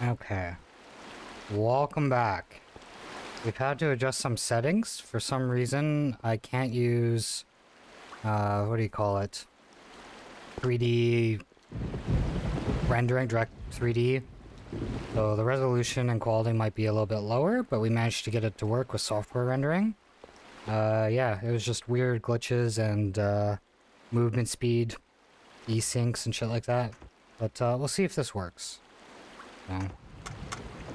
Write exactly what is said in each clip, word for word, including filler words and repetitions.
Okay. Welcome back. We've had to adjust some settings. For some reason, I can't use... Uh, what do you call it? three D... rendering, direct three D. So the resolution and quality might be a little bit lower, but we managed to get it to work with software rendering. Uh, yeah, it was just weird glitches and, uh, movement speed, e-syncs and shit like that. But, uh, we'll see if this works. Yeah.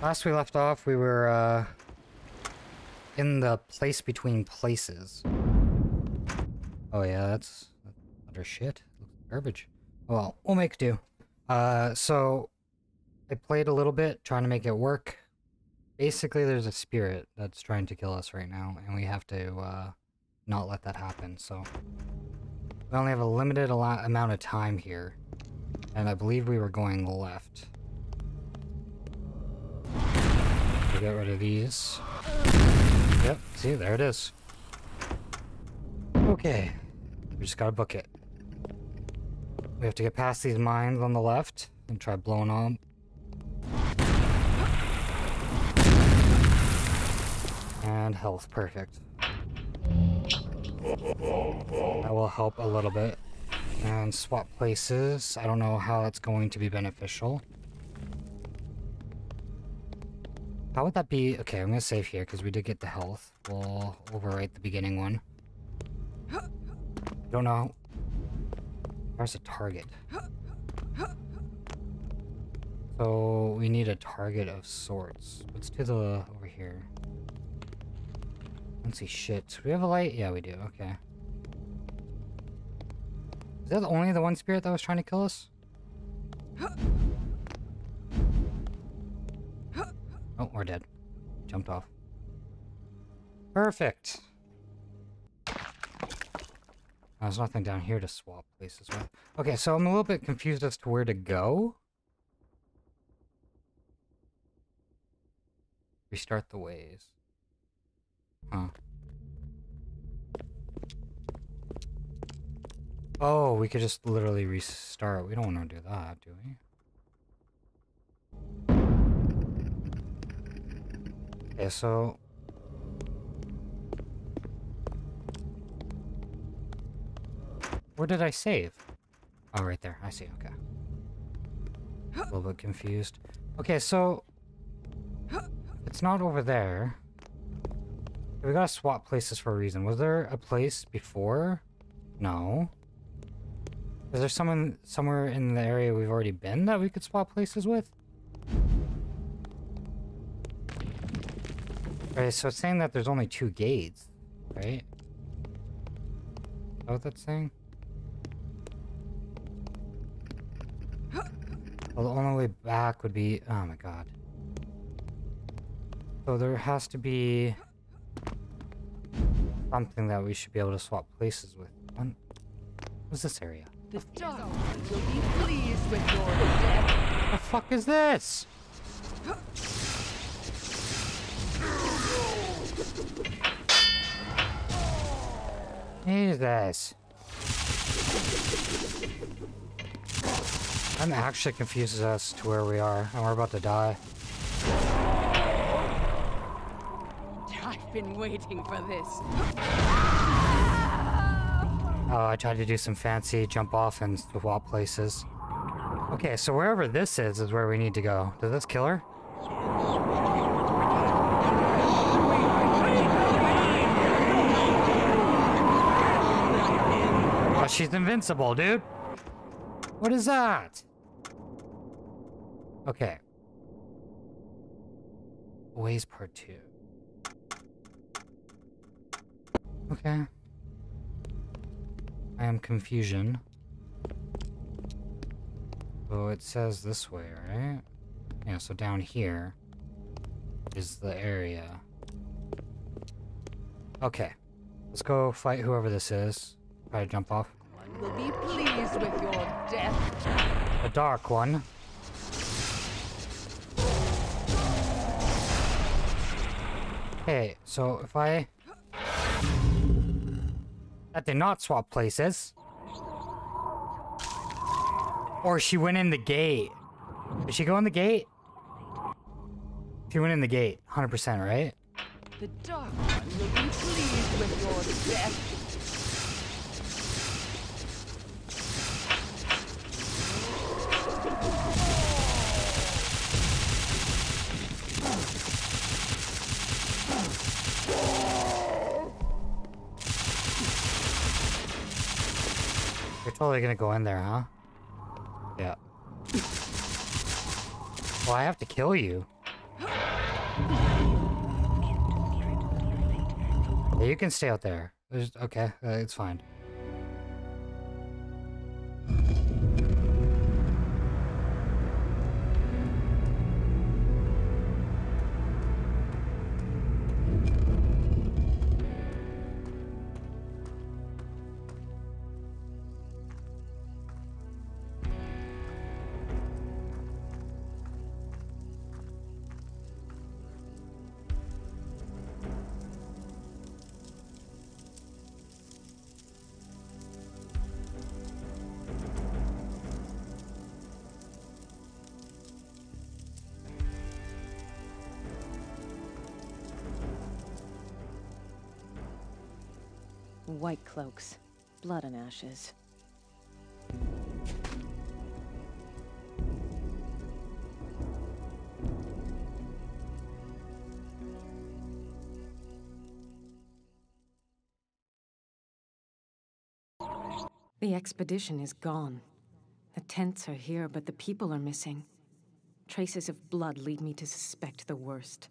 Last we left off, we were, uh, in the place between places. Oh yeah, that's... that's utter shit. It looks like garbage. Well, we'll make do. Uh, so... I played a little bit, trying to make it work. Basically, there's a spirit that's trying to kill us right now, and we have to uh, not let that happen, so... We only have a limited a lot amount of time here, and I believe we were going left. We get rid of these. Yep, see, there it is. Okay, we just gotta book it. We have to get past these mines on the left, and try blowing on. And health, perfect. That will help a little bit. And swap places. I don't know how that's going to be beneficial. How would that be? Okay, I'm gonna save here because we did get the health. We'll overwrite the beginning one. Don't know. Where's a target? So we need a target of sorts. Let's do the over here. Let's see shit. Do we have a light? Yeah, we do. Okay. Is that only the one spirit that was trying to kill us? Oh, we're dead. Jumped off. Perfect. There's nothing down here to swap places with. Okay, so I'm a little bit confused as to where to go. Restart the ways. Huh. Oh, we could just literally restart. We don't want to do that, do we? Okay, so... Where did I save? Oh, right there. I see, okay. A little bit confused. Okay, so... It's not over there. We gotta swap places for a reason. Was there a place before? No. Is there someone somewhere in the area we've already been that we could swap places with? Alright, so it's saying that there's only two gates, right? Is that what that's saying? Well, the only way back would be... Oh my god. So there has to be... something that we should be able to swap places with. What's this area? The stars will be pleased with your death. The fuck is this? Jesus. I'm actually confused as to where we are, and we're about to die. Been waiting for this. Oh, I tried to do some fancy jump off and swap places. Okay, so wherever this is is where we need to go. Does this kill her? Oh, she's invincible, dude. What is that? Okay. Ways part two. Okay. I am confusion. So it says this way, right? Yeah, so down here is the area. Okay. Let's go fight whoever this is. Try to jump off. One will be pleased with your death. A dark one. Okay, so if I... That did not swap places. Or she went in the gate. Did she go in the gate? He went in the gate, one hundred percent, right? The Dark One will be pleased with your death. Totally gonna go in there, huh? Yeah. Well, I have to kill you. Yeah, you can stay out there. There's, okay, uh, it's fine. White Cloaks, blood and ashes. The expedition is gone. The tents are here, but the people are missing. Traces of blood lead me to suspect the worst.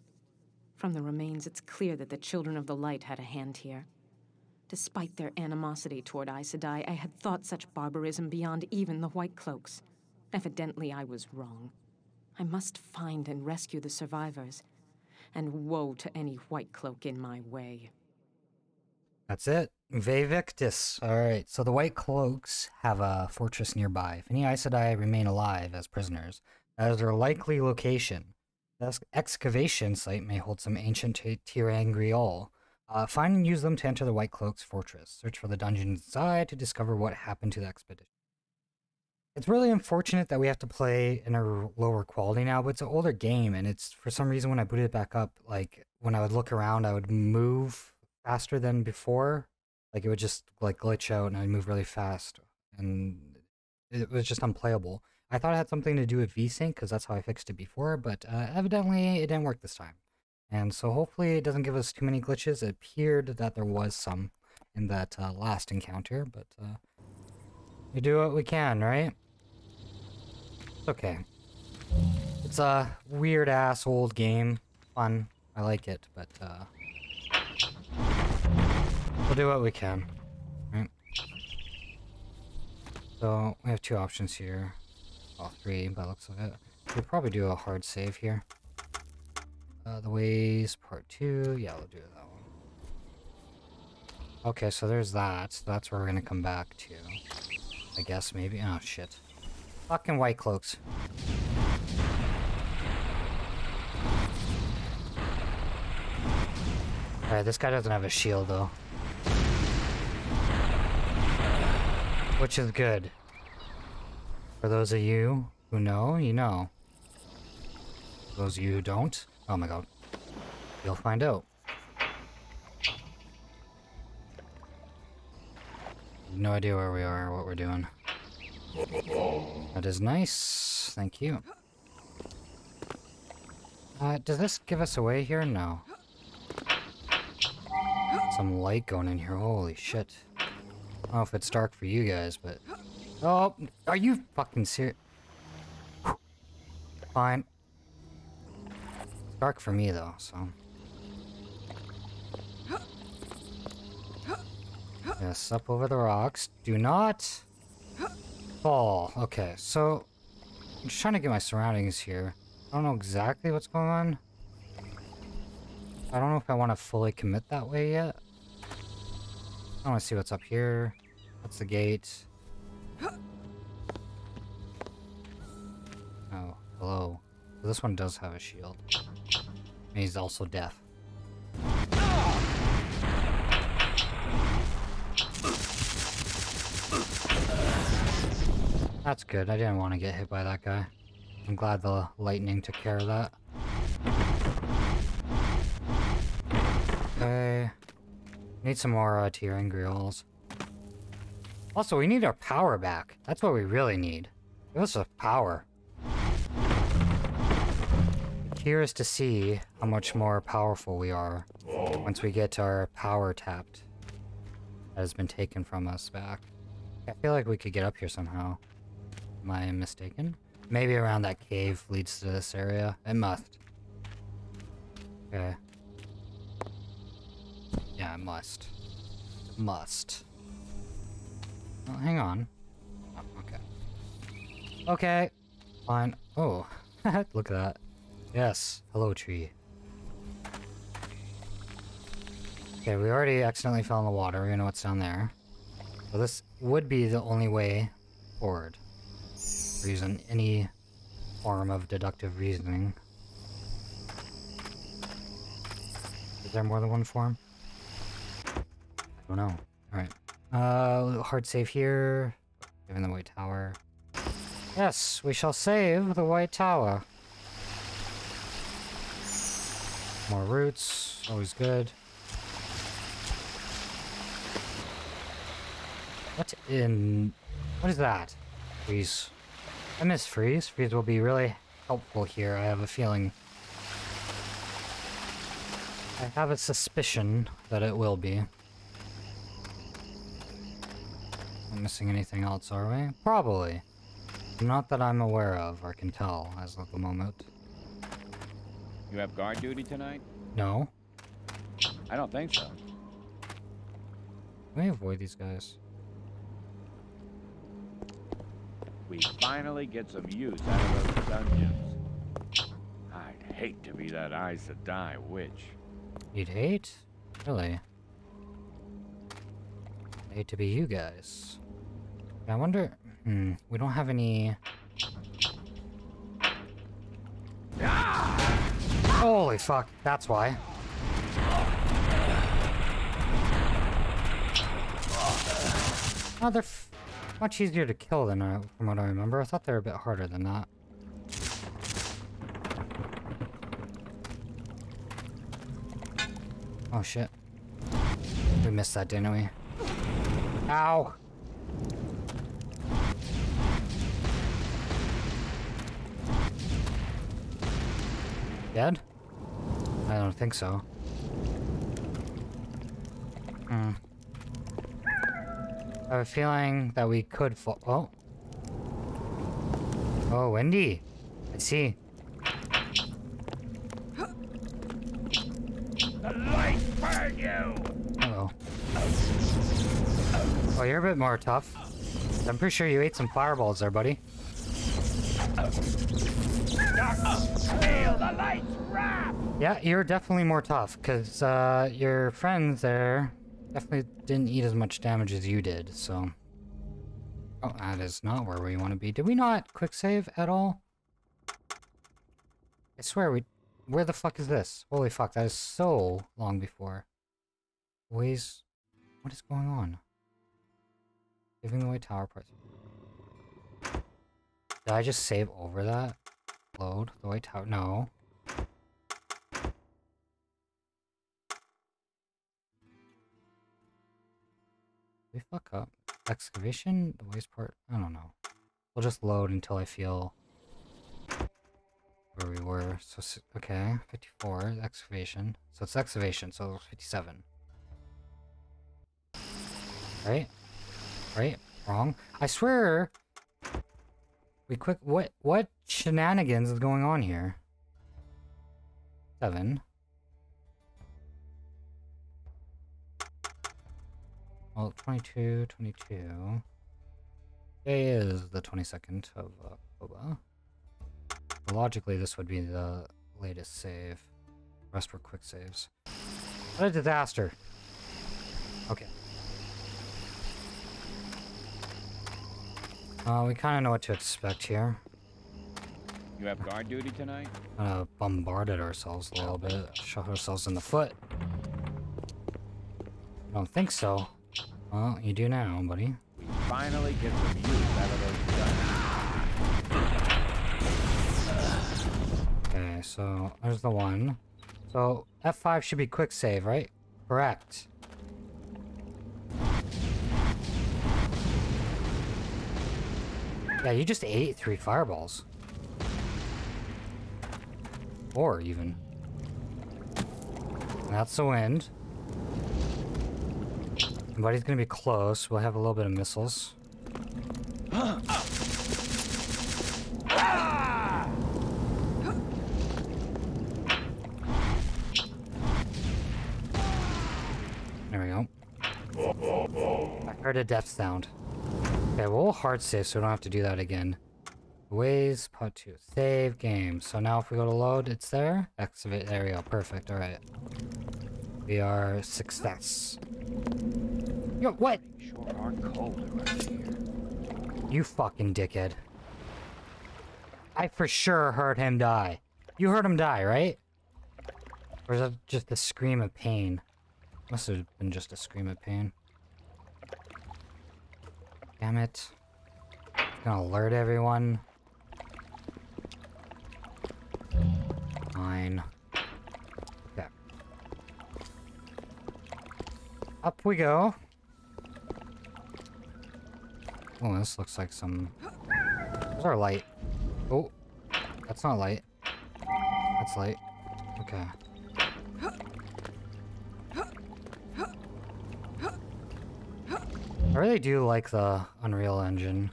From the remains, it's clear that the Children of the Light had a hand here. Despite their animosity toward Aes Sedai, I had thought such barbarism beyond even the White Cloaks. Evidently, I was wrong. I must find and rescue the survivors. And woe to any White Cloak in my way. That's it. Vivectus. Alright, so the White Cloaks have a fortress nearby. If any Aes Sedai remain alive as prisoners, that is their likely location. This excavation site may hold some ancient Ter'angreal. Uh, find and use them to enter the White Cloak's fortress. Search for the dungeon inside to discover what happened to the expedition. It's really unfortunate that we have to play in a lower quality now, but it's an older game, and it's, for some reason, when I booted it back up, like, when I would look around, I would move faster than before. Like, it would just, like, glitch out, and I'd move really fast, and it was just unplayable. I thought it had something to do with V sync, because that's how I fixed it before, but uh, evidently it didn't work this time. And so hopefully it doesn't give us too many glitches. It appeared that there was some in that uh, last encounter, but uh, we do what we can, right? It's okay. It's a weird-ass old game. Fun. I like it, but uh, we'll do what we can, right? So we have two options here. All three, by the looks of it. We'll probably do a hard save here. Uh, the ways, part two. Yeah, we'll do that one. Okay, so there's that. So that's where we're gonna come back to. I guess, maybe. Oh, shit. Fucking White Cloaks. Alright, this guy doesn't have a shield, though. Which is good. For those of you who know, you know. For those of you who don't... Oh my god. You'll find out. No idea where we are or what we're doing. That is nice. Thank you. Uh, does this give us away here? No. Some light going in here. Holy shit. I don't know if it's dark for you guys, but... Oh! Are you fucking serious? Fine. Dark for me though, so yes, up over the rocks. Do not fall. Okay, so I'm just trying to get my surroundings here. I don't know exactly what's going on. I don't know if I want to fully commit that way yet. I want to see what's up here. That's the gate. Oh, hello. So this one does have a shield. And he's also deaf. That's good. I didn't want to get hit by that guy. I'm glad the lightning took care of that. Okay. Need some more uh, Ter'angreals. Also, we need our power back. That's what we really need. Give us a power. Curious to see how much more powerful we are once we get our power tapped. That has been taken from us back. I feel like we could get up here somehow. Am I mistaken? Maybe around that cave leads to this area. It must. Okay. Yeah, it must. It must. Oh, hang on. Oh, okay. Okay. Fine. Oh. Look at that. Yes. Hello, tree. Okay, we already accidentally fell in the water. We know what's down there. So this would be the only way forward. Or using any form of deductive reasoning. Is there more than one form? I don't know. Alright. Uh, hard save here. Given the White Tower. Yes, we shall save the White Tower. More roots, always good. What in... what is that? Freeze. I miss freeze. Freeze will be really helpful here, I have a feeling. I have a suspicion that it will be. Not missing anything else, are we? Probably. Not that I'm aware of, or can tell, as of the moment. You have guard duty tonight? No. I don't think so. Let me avoid these guys. We finally get some use out of those dungeons. I'd hate to be that Aes Sedai witch. You'd hate? Really? I'd hate to be you guys. I wonder... Hmm. We don't have any... Ah! Holy fuck, that's why. Oh, they're f much easier to kill than I, from what I remember. I thought they were a bit harder than that. Oh shit. We missed that, didn't we? Ow! Dead? I don't think so. Hmm. I have a feeling that we could fall. Oh. Oh, windy. I see. The light burn you. Uh oh. Oh, you're a bit more tough. I'm pretty sure you ate some fireballs there, buddy. Darkness, feel the light's wrath. Yeah, you're definitely more tough, because uh, your friends there definitely didn't eat as much damage as you did, so... Oh, that is not where we want to be. Did we not quick save at all? I swear we... Where the fuck is this? Holy fuck, that is so long before. Ways... What is going on? Giving away tower parts. Did I just save over that? Load the White Tower. No. We fuck up. Excavation? The waste part? I don't know. We'll just load until I feel where we were. So, okay. fifty-four. Excavation. So it's excavation. So fifty-seven. Right? Right? Wrong? I swear! We quick- what- what shenanigans is going on here? Seven. Well, twenty-two, twenty-two. Today is the twenty-second of October. Uh, Logically, this would be the latest save. The rest were quick saves. What a disaster! Okay. Uh, we kind of know what to expect here. You have guard duty tonight? Uh, bombarded ourselves a little bit. Shot ourselves in the foot. I don't think so. Well, you do now, buddy. We finally get some use out of those guns. Okay, so there's the one. So F five should be quick save, right? Correct. Yeah, you just ate three fireballs. Four, even. That's the wind. Everybody's gonna be close. We'll have a little bit of missiles. Heard a death sound. Okay, well, we'll hard save so we don't have to do that again. Ways, part two, save game. So now if we go to load, it's there. Activate, there we go, perfect, all right. We are success. Yo, what? Sure are colder right here. You fucking dickhead. I for sure heard him die. You heard him die, right? Or is that just a scream of pain? Must have been just a scream of pain. Damn it. Gonna alert everyone. Fine. Okay. Up we go. Oh, this looks like some... Where's our light? Oh. That's not light. That's light. Okay. I really do like the Unreal Engine.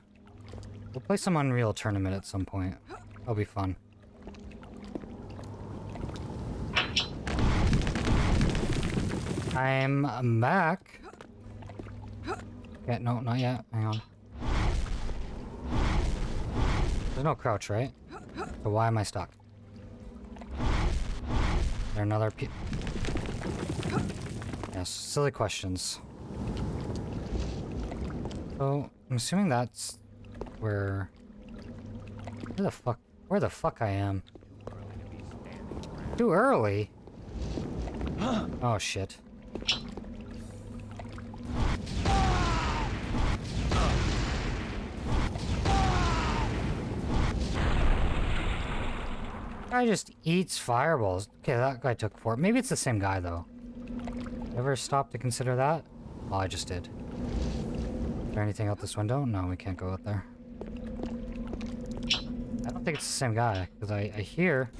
We'll play some Unreal Tournament at some point. That'll be fun. I'm back. Yeah, no, not yet. Hang on. There's no crouch, right? So why am I stuck? Is there another pe- Yes, silly questions. So I'm assuming that's where where the fuck where the fuck I am. Too early. Oh shit. Guy just eats fireballs. Okay, that guy took four. Maybe it's the same guy though. Ever stop to consider that? Oh, I just did. Is there anything out this window? No, we can't go out there. I don't think it's the same guy, because I, I hear...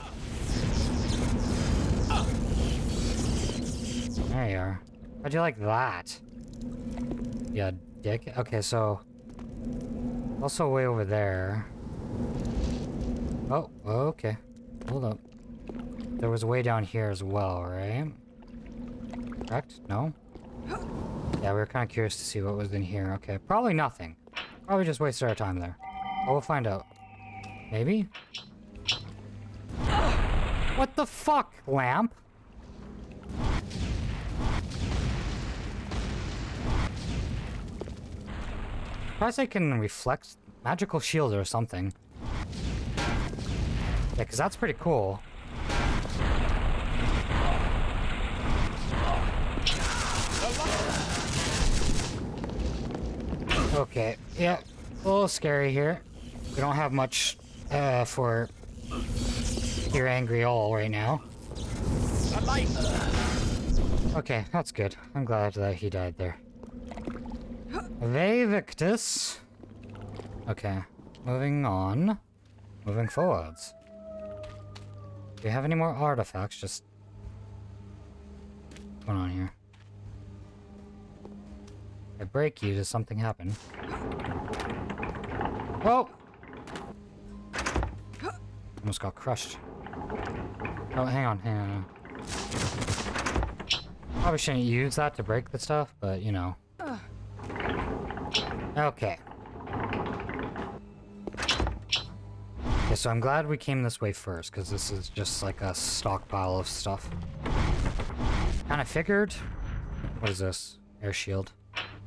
There you are. How'd you like that? Yeah, dick. Okay, so... Also way over there. Oh, okay. Hold up. There was way down here as well, right? Correct? No? Yeah, we were kind of curious to see what was in here. Okay, probably nothing. Probably just wasted our time there. But we'll find out. Maybe? What the fuck, lamp? Perhaps I can reflect magical shield or something. Yeah, because that's pretty cool. Okay, yeah, a little scary here. We don't have much uh, for your angry all right now. Okay, that's good. I'm glad that he died there. Vivectus. Okay, moving on. Moving forwards. Do you have any more artifacts? Just... What's going on here? I break you, does something happen? Whoa! Almost got crushed. Oh, hang on, hang on. Probably shouldn't use that to break the stuff, but you know. Okay. Okay, so I'm glad we came this way first, because this is just like a stockpile of stuff. Kinda figured. What is this? Air shield.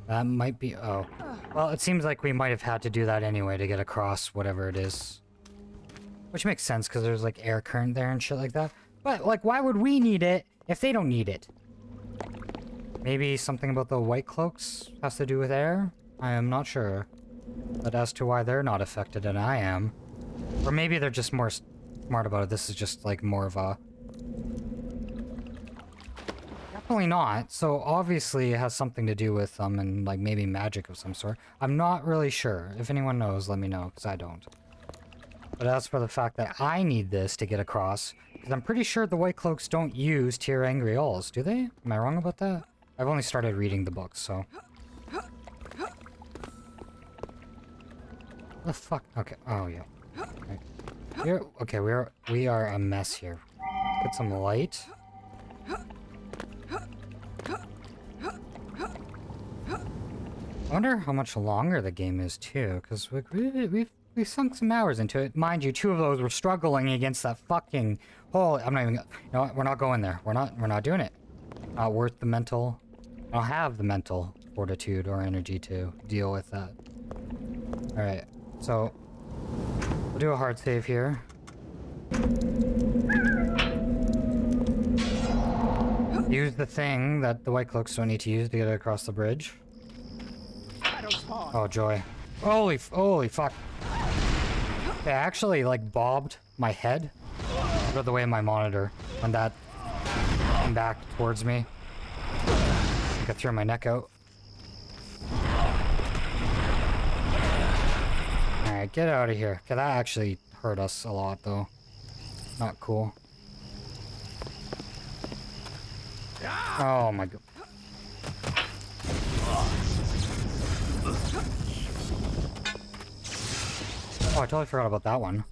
That might be... oh. Well, it seems like we might have had to do that anyway to get across whatever it is. Which makes sense, because there's like air current there and shit like that. But, like, why would we need it if they don't need it? Maybe something about the White Cloaks has to do with air? I am not sure. But as to why they're not affected and I am. Or maybe they're just more smart about it. This is just, like, more of a... Definitely not. So obviously it has something to do with them and like maybe magic of some sort. I'm not really sure. If anyone knows, let me know, because I don't. But as for the fact that I need this to get across, because I'm pretty sure the White Cloaks don't use Ter'angreals, do they? Am I wrong about that? I've only started reading the books, so... The fuck? Okay. Oh, yeah. Okay, we're, okay, we're, we are a mess here. Get some light. I wonder how much longer the game is, too, because we, we, we've... We sunk some hours into it. Mind you, two of those were struggling against that fucking hole. I'm not even... No, we're not going there. We're not We're not doing it. Not worth the mental... I don't have the mental fortitude or energy to deal with that. Alright, so... We'll do a hard save here. Use the thing that the White Cloaks don't need to use to get across the bridge. Oh, joy. Holy, holy fuck. They actually, like, bobbed my head out of the way of my monitor when that came back towards me. I think I threw my neck out. Alright, get out of here. Okay, that actually hurt us a lot, though. Not cool. Oh, my God. Oh, I totally forgot about that one.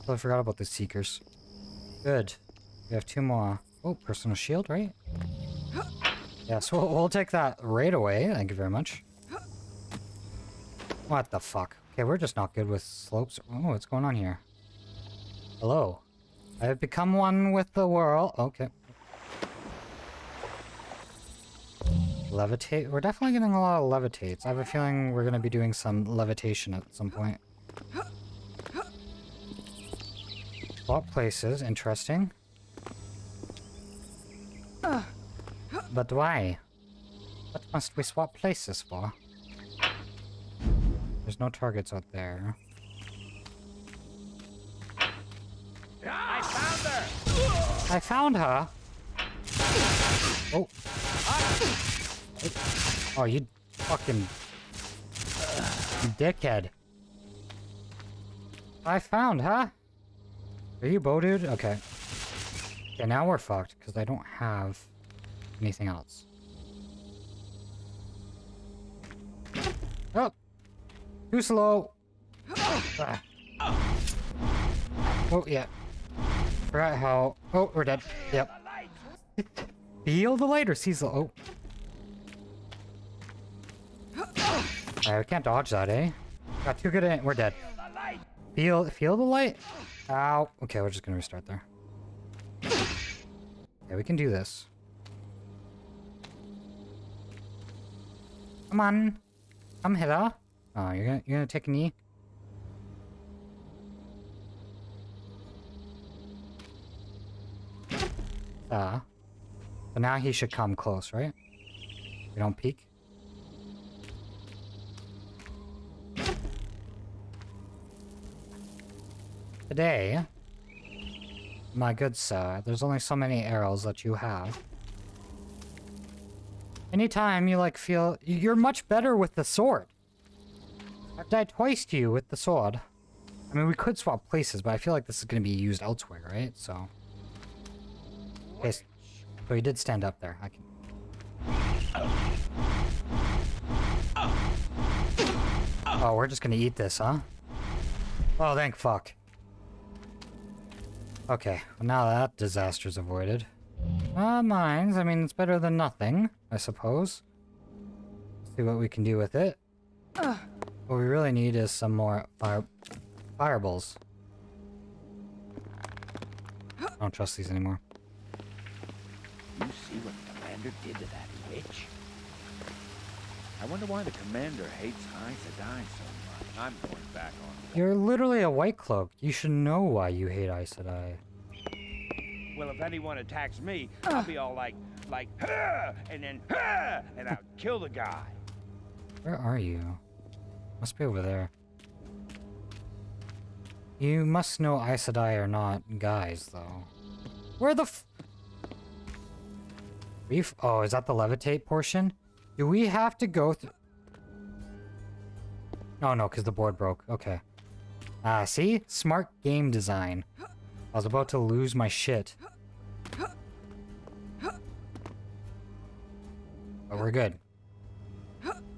Totally forgot about the Seekers. Good. We have two more. Oh, personal shield, right? Yes, we'll, we'll take that right away. Thank you very much. What the fuck? Okay, we're just not good with slopes. Oh, what's going on here? Hello. I have become one with the world. Okay. Levitate. We're definitely getting a lot of levitates. I have a feeling we're going to be doing some levitation at some point. Swap places, interesting. Uh, but why? What must we swap places for? There's no targets out there. I found her! I found her! Oh. Oh, you fucking... You dickhead. I found, huh? Are you bow, dude? Okay. Okay, now we're fucked, because I don't have anything else. Oh! Too slow! Ah. Oh, yeah. Forgot how... Oh, we're dead. Yep. Feel the light or seize the... Oh. Alright, we can't dodge that, eh? Got too good at it. We're dead. Feel, feel the light? Ow. Okay, we're just gonna restart there. Yeah, we can do this. Come on. Come here. Oh, you're gonna, you're gonna take a knee? Ah. Uh, but now he should come close, right? We don't peek. Today, my good sir, there's only so many arrows that you have. Anytime you like feel... You're much better with the sword. I've died twice to you with the sword. I mean, we could swap places, but I feel like this is going to be used elsewhere, right? So... Okay, so he did stand up there. I can... Oh, we're just going to eat this, huh? Oh, thank fuck. Okay, well now that disaster's avoided. Ah, uh, mines. I mean, it's better than nothing, I suppose. Let's see what we can do with it. Uh, what we really need is some more fire fireballs. I don't trust these anymore. You see what the commander did to that witch? I wonder why the commander hates Aes Sedai so much. I'm going back on. You're literally a White Cloak. You should know why you hate Aes Sedai. Well, if anyone attacks me, uh. I'll be all like, like, Hur! And then, Hur! And I'll kill the guy. Where are you? Must be over there. You must know Aes Sedai or not, guys, though. Where the f- Reef? Oh, is that the levitate portion? Do we have to go through? Oh, no, because the board broke. Okay. Ah, uh, see? Smart game design. I was about to lose my shit. But we're good.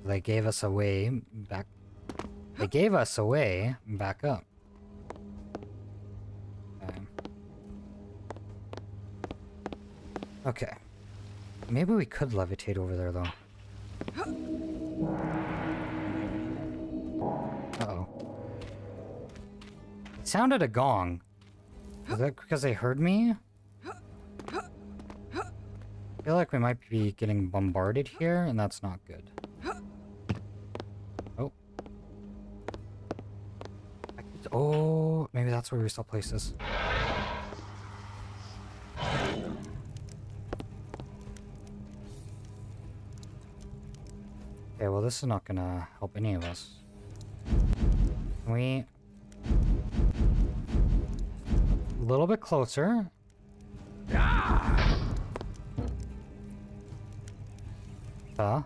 They gave us a way back. They gave us a way back up. Okay. Okay. Maybe we could levitate over there, though. Uh-oh. It sounded a gong. Is that because they heard me? I feel like we might be getting bombarded here, and that's not good. Oh. I could, oh, maybe that's where we still place this. Okay, well, this is not gonna help any of us. Can we... A little bit closer. Ah! Huh?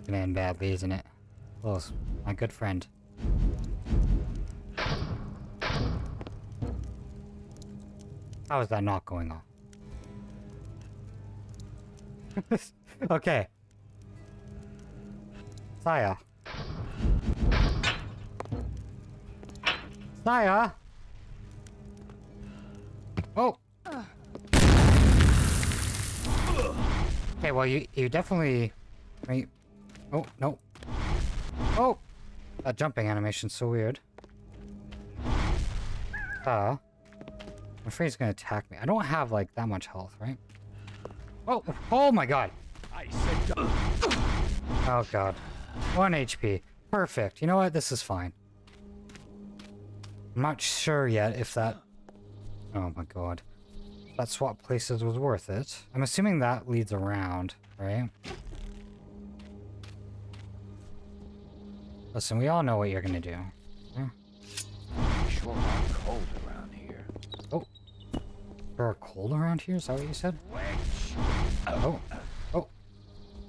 It's gonna end badly, isn't it? Close. My good friend. How is that not going off? Okay. Saya. Saya! Oh! Okay, well, you, you definitely... Right? Oh, no. Oh! That jumping animation's so weird. Uh, I'm afraid he's gonna attack me. I don't have, like, that much health, right? Oh! Oh my god! Oh god. one H P. Perfect. You know what? This is fine. I'm not sure yet if that... Oh my god. That swap places was worth it. I'm assuming that leads around, right? Listen, we all know what you're gonna do. Yeah. Sure are cold around here. Oh. Sure cold around here? Is that what you said? Oh. Oh.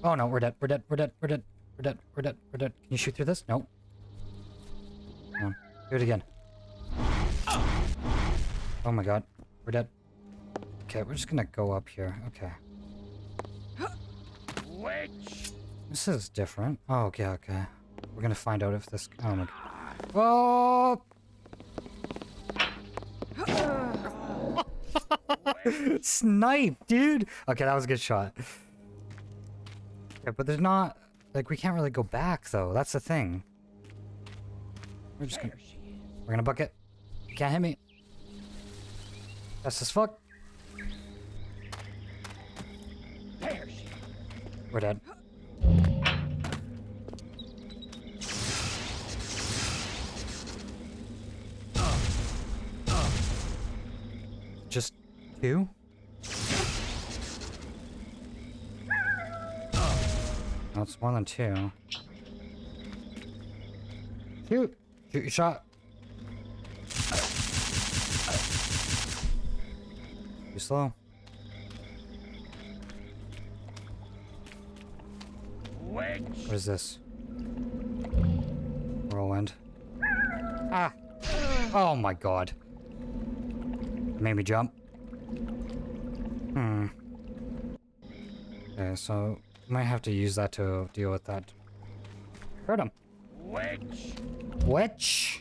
Oh no, we're dead. We're dead. We're dead. We're dead. We're dead. We're dead. We're dead. Can you shoot through this? No. Come on. Do it again. Oh my god. We're dead. Okay, we're just gonna go up here. Okay. Witch. This is different. Oh, okay, okay. We're gonna find out if this... Oh my god. Oh! Snipe, dude! Okay, that was a good shot. Okay, but there's not... Like, we can't really go back, though. That's the thing. We're just gonna... We're gonna bucket. You can't hit me. That's as fuck. There she is. We're dead. Uh, uh. Just two? Uh. No, it's more than two. Shoot! Shoot your shot. Too slow. Witch. What is this? Whirlwind. Ah! Oh my god. It made me jump. Hmm. Okay, so might have to use that to deal with that. Hurt him. Witch. Witch.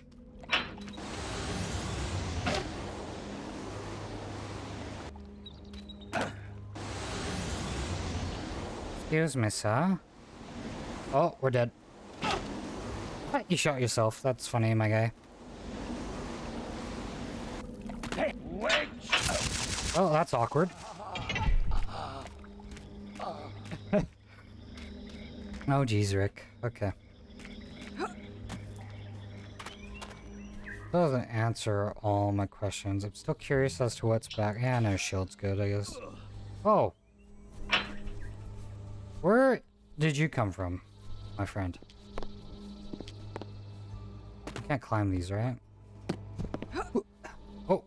Excuse me, sir. Oh, we're dead. But you shot yourself. That's funny, my guy. Hey, witch. Oh, that's awkward. Oh, geez, Rick. Okay. Doesn't answer all my questions. I'm still curious as to what's back. Yeah, no shield's good, I guess. Oh. Where did you come from, my friend? You can't climb these, right? Oh.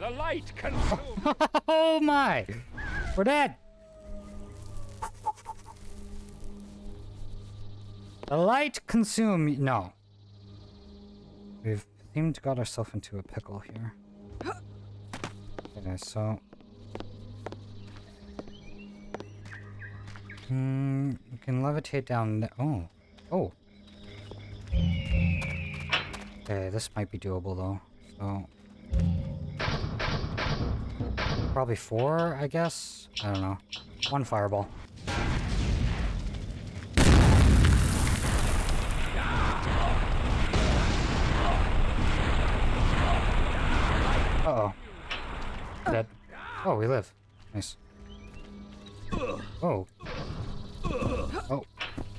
The light consumes. Oh my! We're dead! The light consume... No. We've seemed to got ourselves into a pickle here. Okay, so... Hmm... We can levitate down there. Oh. Oh. Okay, this might be doable though. So... Probably four, I guess? I don't know. One fireball. Uh-oh. Dead. Oh, we live. Nice. Oh. Oh.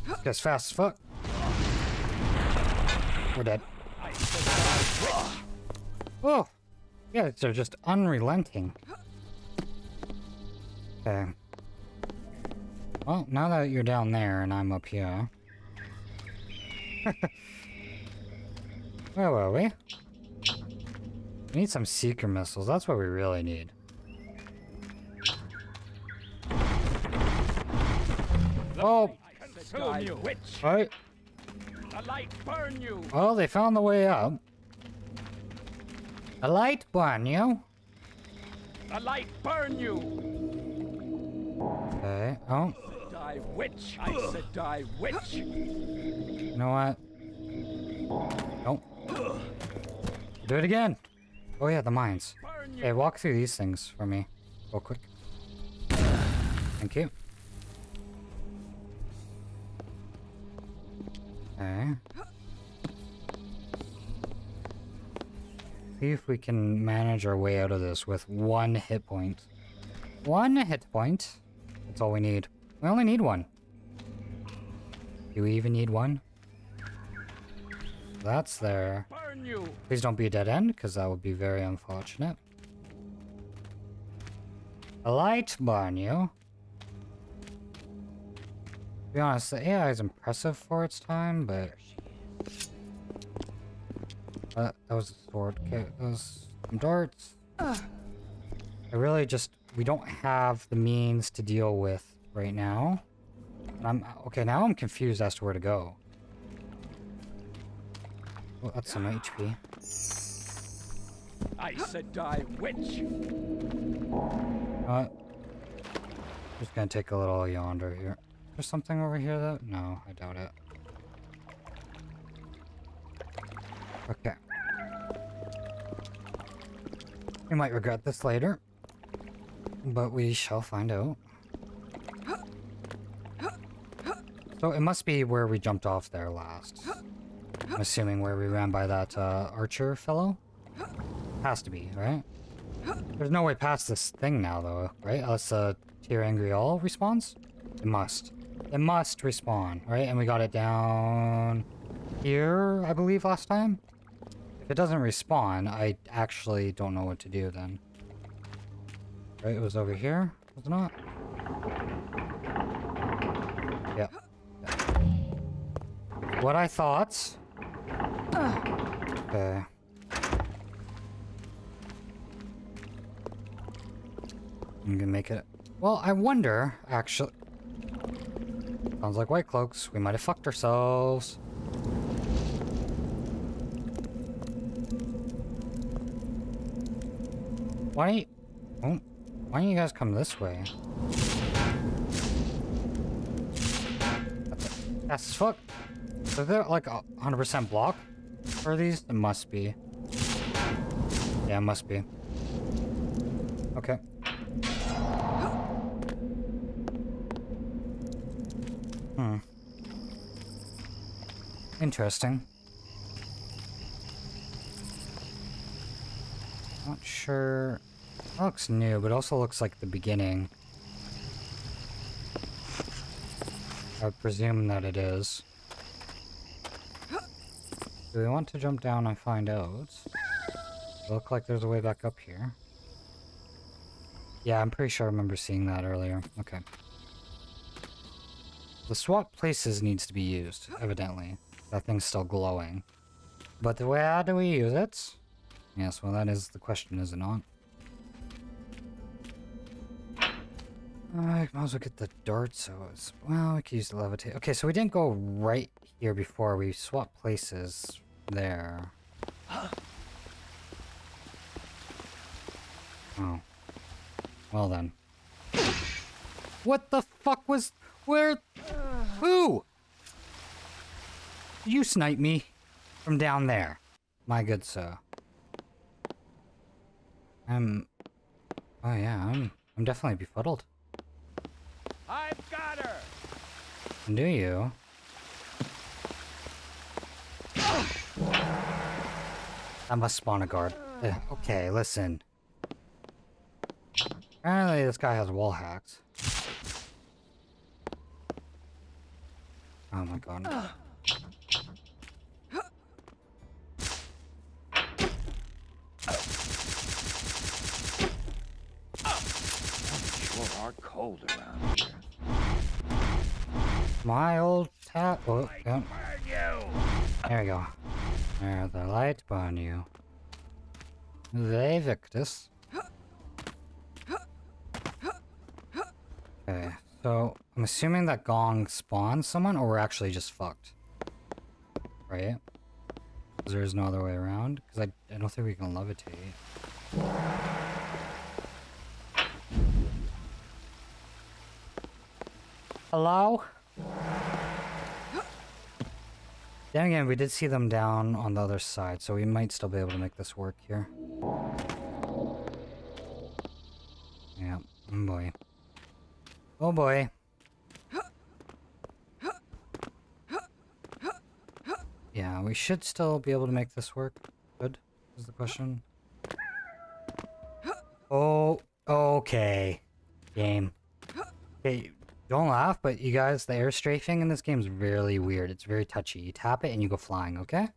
This guy's fast as fuck. We're dead. Whoa! Yeah, they're just unrelenting. Okay. Well, now that you're down there and I'm up here... Where were we? We need some seeker missiles, that's what we really need. Oh! Alright. Well, they found the way up. A light burn you. A light burn you. Okay. Oh. Die witch. I said die witch. You know what? Nope. Do it again. Oh yeah, the mines. Okay, walk through these things for me, real quick. Thank you. Okay. See if we can manage our way out of this with one hit point. One hit point? That's all we need. We only need one. Do we even need one? That's there. Please don't be a dead end, because that would be very unfortunate. A light burn you. To be honest, the A I is impressive for its time, but... Uh, that was a sword. Okay, those some darts. I really just... We don't have the means to deal with right now. And I'm... Okay, now I'm confused as to where to go. Well, that's some H P. I said die, witch! Uh, just gonna take a little yonder here. There's something over here, though? No, I doubt it. Okay. We might regret this later, but we shall find out. So it must be where we jumped off there last. I'm assuming where we ran by that uh, archer fellow? Has to be, right? There's no way past this thing now though, right? Unless uh, Ter'angreal respawns? It must. It must respawn, right? And we got it down here, I believe, last time? If it doesn't respawn, I actually don't know what to do then. Right, it was over here, was it not? Yeah. Yeah. What I thought. Okay. I'm gonna make it. Well, I wonder, actually. Sounds like White Cloaks. We might have fucked ourselves. Why don't you, oh, why don't you guys come this way? That's as fuck. So they're like a hundred percent block for these? It must be. Yeah, it must be. Okay. Hmm. Interesting. Not sure. That looks new, but also looks like the beginning. I presume that it is. Do we want to jump down and find out? Look like there's a way back up here. Yeah, I'm pretty sure I remember seeing that earlier. Okay. The swap places needs to be used, evidently. That thing's still glowing. But the way how do we use it? Yes, well, that is the question, is it not? I might as well get the dart, so it's... Well, we could use the levitate. Okay, so we didn't go right here before. We swapped places there. Oh. Well then. What the fuck was... Where... Who? You sniped me from down there, my good sir. I'm... Oh yeah, I'm... I'm definitely befuddled. I've got her. Do you? I must spawn a guard. Ugh, okay, listen. Apparently, this guy has wall hacks. Oh my god. Sure are cold around here. My old tap. Oh, yep. There we go. There's the light burn you. Vivectus. Okay, so I'm assuming that gong spawns someone, or we're actually just fucked. Right? Because there is no other way around. Because I, I don't think we can levitate. Hello? Then again, we did see them down on the other side, so we might still be able to make this work here. Yeah, oh boy. Oh boy. Yeah, we should still be able to make this work. Good, is the question. Oh, okay. Game. Okay, don't laugh, but you guys, the air strafing in this game is really weird. It's very touchy. You tap it and you go flying, okay?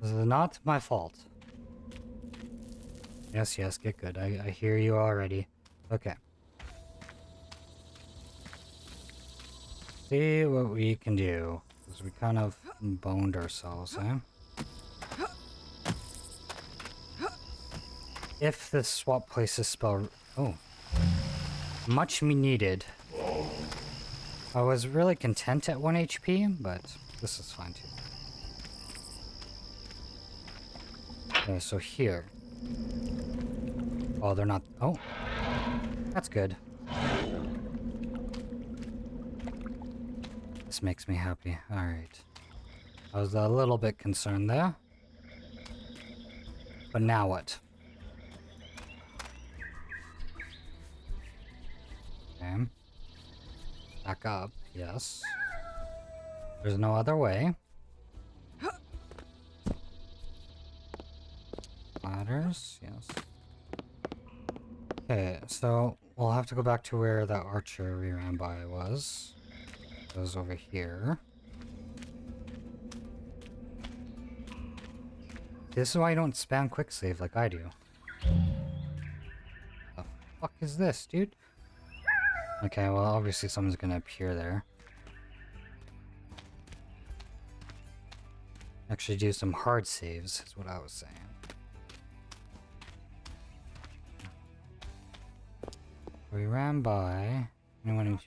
This is not my fault. Yes, yes, get good. I, I hear you already. Okay. See what we can do. Because we kind of boned ourselves, eh? If this swap places spell... Oh. Much me needed. I was really content at one H P, but this is fine too. Okay, so here. Oh, they're not. Oh, that's good. This makes me happy. All right. I was a little bit concerned there. But now what? Okay. Back up. Yes. There's no other way. Ladders. Yes. Okay, so we'll have to go back to where that archer we ran by was. It was over here. This is why you don't spam quick save like I do. The fuck is this, dude? Okay, well, obviously someone's gonna appear there. Actually do some hard saves, is what I was saying. We ran by... Anyone who...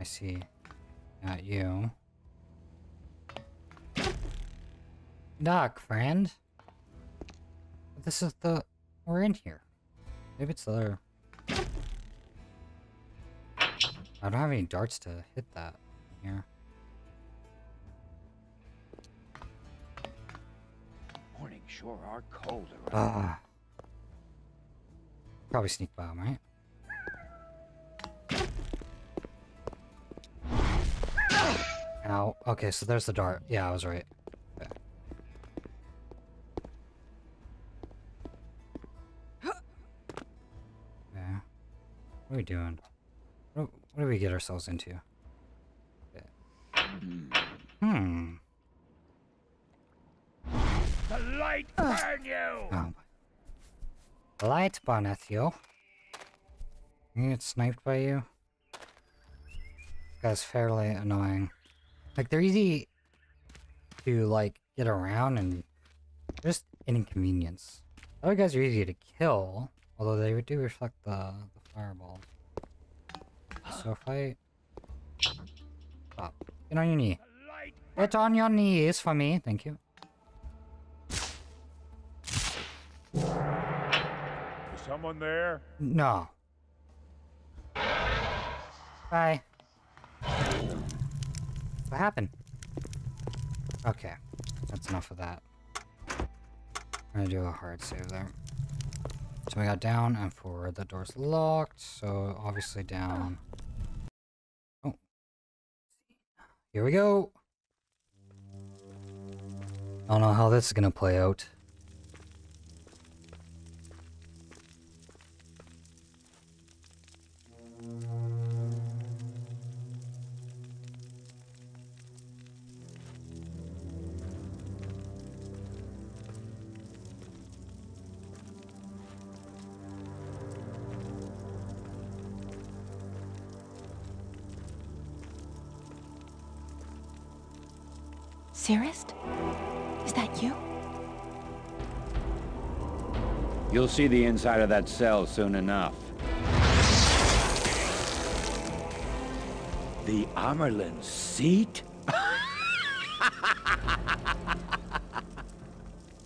I see. Not you. Doc, friend! This is the... We're in here. Maybe it's the other... I don't have any darts to hit that here. Morning sure are cold around. Uh, probably sneak bomb, right? Ow. Okay, so there's the dart. Yeah, I was right. Okay. Yeah. What are we doing? What do we get ourselves into? Hmm. The light burn you! Oh. The light burneth you. You get sniped by you? This guy's fairly annoying. Like, they're easy to, like, get around and just an inconvenience. The other guys are easy to kill, although they do reflect the, the fireballs. So if I... Stop. Get on your knee. Get on your knees for me. Thank you. Is someone there? No. Bye. What happened? Okay. That's enough of that. I'm gonna do a hard save there. So we got down and forward. The door's locked, so obviously down. Oh. Here we go! I don't know how this is gonna play out. Sirist? Is that you? You'll see the inside of that cell soon enough. The Amyrlin seat?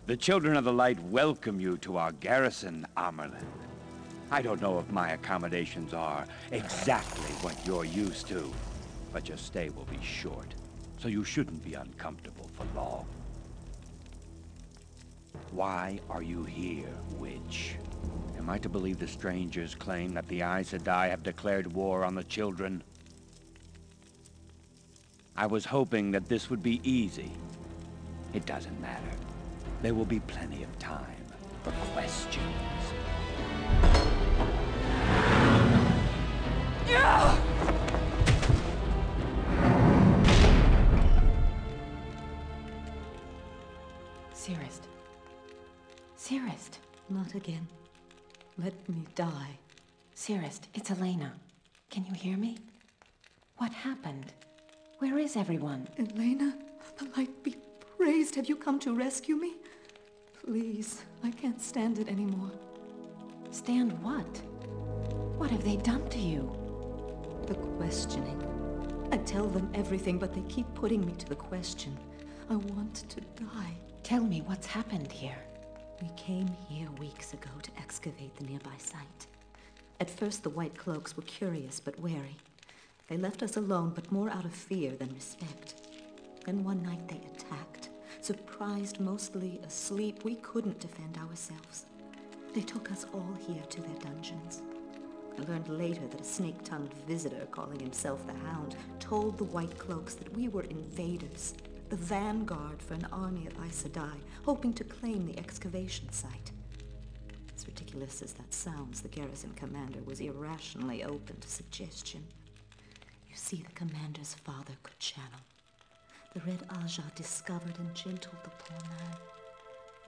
The Children of the Light welcome you to our garrison, Amyrlin. I don't know if my accommodations are exactly what you're used to, but your stay will be short. So you shouldn't be uncomfortable for long. Why are you here, witch? Am I to believe the strangers claim that the Aes Sedai have declared war on the children? I was hoping that this would be easy. It doesn't matter. There will be plenty of time for questions. Yeah! Sirist. Sirist. Not again. Let me die. Sirist, it's Elena. Can you hear me? What happened? Where is everyone? Elena, the light be praised. Have you come to rescue me? Please, I can't stand it anymore. Stand what? What have they done to you? The questioning. I tell them everything, but they keep putting me to the question. I want to die. Tell me what's happened here. We came here weeks ago to excavate the nearby site. At first, the White Cloaks were curious but wary. They left us alone, but more out of fear than respect. Then one night they attacked. Surprised, mostly asleep, we couldn't defend ourselves. They took us all here to their dungeons. I learned later that a snake-tongued visitor calling himself the Hound told the White Cloaks that we were invaders. The vanguard for an army of Aes Sedai, hoping to claim the excavation site. As ridiculous as that sounds, the garrison commander was irrationally open to suggestion. You see, the commander's father could channel. The Red Ajah discovered and gentled the poor man.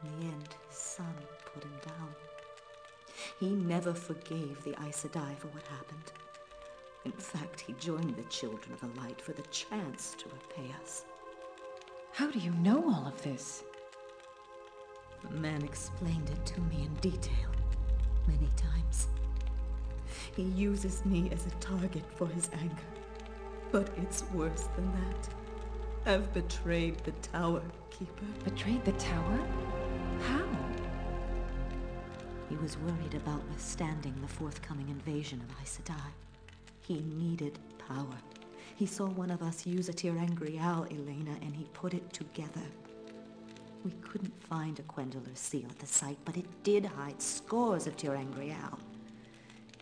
In the end, his son put him down. He never forgave the Aes Sedai for what happened. In fact, he joined the Children of the Light for the chance to repay us. How do you know all of this? The man explained it to me in detail, many times. He uses me as a target for his anger. But it's worse than that. I've betrayed the Tower Keeper. Betrayed the Tower? How? He was worried about withstanding the forthcoming invasion of Aes Sedai. He needed power. He saw one of us use a Ter'angreal, Elena, and he put it together. We couldn't find a Quendaler seal at the site, but it did hide scores of Ter'angreal.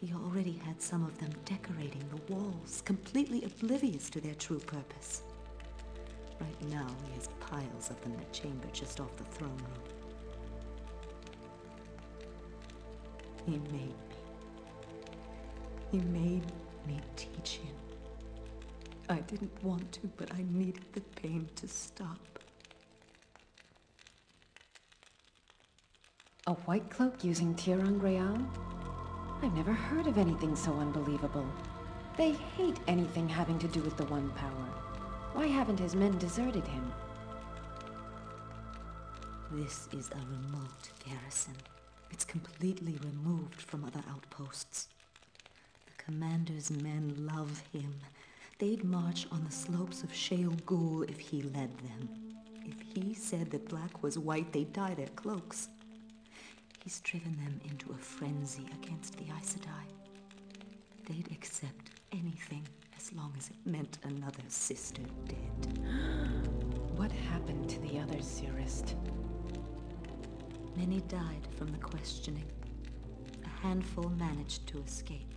He already had some of them decorating the walls, completely oblivious to their true purpose. Right now, he has piles of them in a chamber just off the throne room. He made me. He made me teach him. I didn't want to, but I needed the pain to stop. A White Cloak using Ter'angreal? I've never heard of anything so unbelievable. They hate anything having to do with the One Power. Why haven't his men deserted him? This is a remote garrison. It's completely removed from other outposts. The commander's men love him. They'd march on the slopes of Shayol Ghul if he led them. If he said that black was white, they'd dye their cloaks. He's driven them into a frenzy against the Aes Sedai. They'd accept anything as long as it meant another sister dead. What happened to the other Sirist? Many died from the questioning. A handful managed to escape.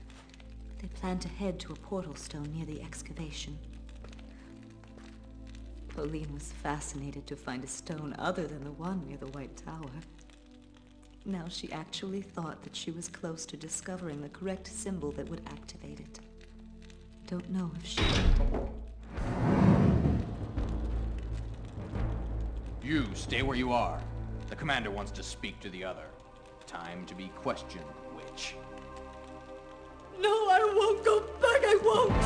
They plan to head to a portal stone near the excavation. Pauline was fascinated to find a stone other than the one near the White Tower. Now she actually thought that she was close to discovering the correct symbol that would activate it. Don't know if she... You, stay where you are. The commander wants to speak to the other. Time to be questioned, witch. No, I won't go back, I won't!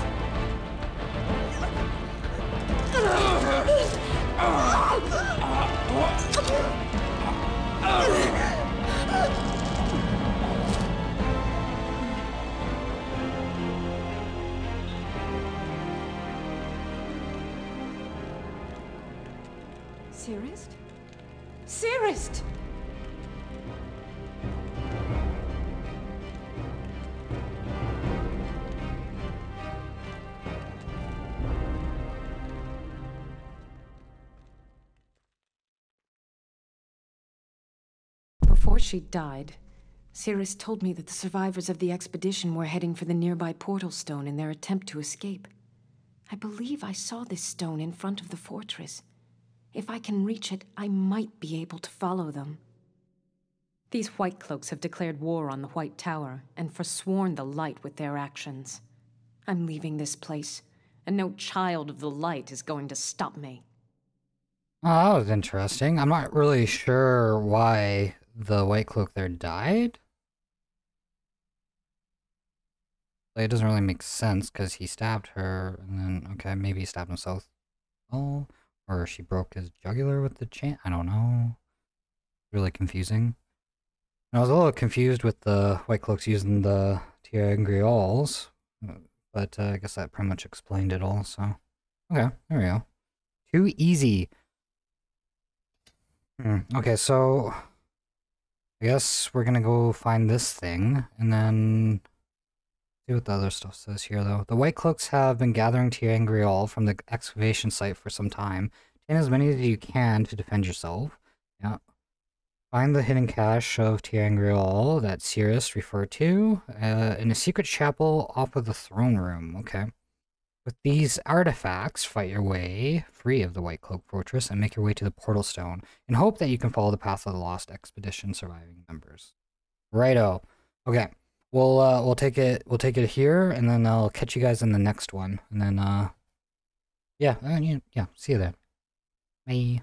Sirist? Sirist! Before she died, Cirrus told me that the survivors of the expedition were heading for the nearby portal stone in their attempt to escape. I believe I saw this stone in front of the fortress. If I can reach it, I might be able to follow them. These White Cloaks have declared war on the White Tower and forsworn the Light with their actions. I'm leaving this place, and no child of the Light is going to stop me. Oh, that was interesting. I'm not really sure why the White Cloak there died. It doesn't really make sense because he stabbed her and then, okay, maybe he stabbed himself. Oh, or she broke his jugular with the chain. I don't know. Really confusing. And I was a little confused with the White Cloaks using the Ter'angreals, but uh, I guess that pretty much explained it all, so. Okay, there we go. Too easy. Hmm. Okay, so I guess we're gonna go find this thing and then see what the other stuff says here, though. The White Cloaks have been gathering Ter'angreal from the excavation site for some time. Obtain as many as you can to defend yourself. Yeah. Find the hidden cache of Ter'angreal that Sirist referred to uh, in a secret chapel off of the throne room. Okay. With these artifacts, fight your way free of the White Cloak Fortress and make your way to the Portal Stone in hope that you can follow the path of the lost expedition surviving members. Righto. Okay. We'll uh, we'll take it we'll take it here, and then I'll catch you guys in the next one, and then uh, yeah, yeah, see you then. Bye.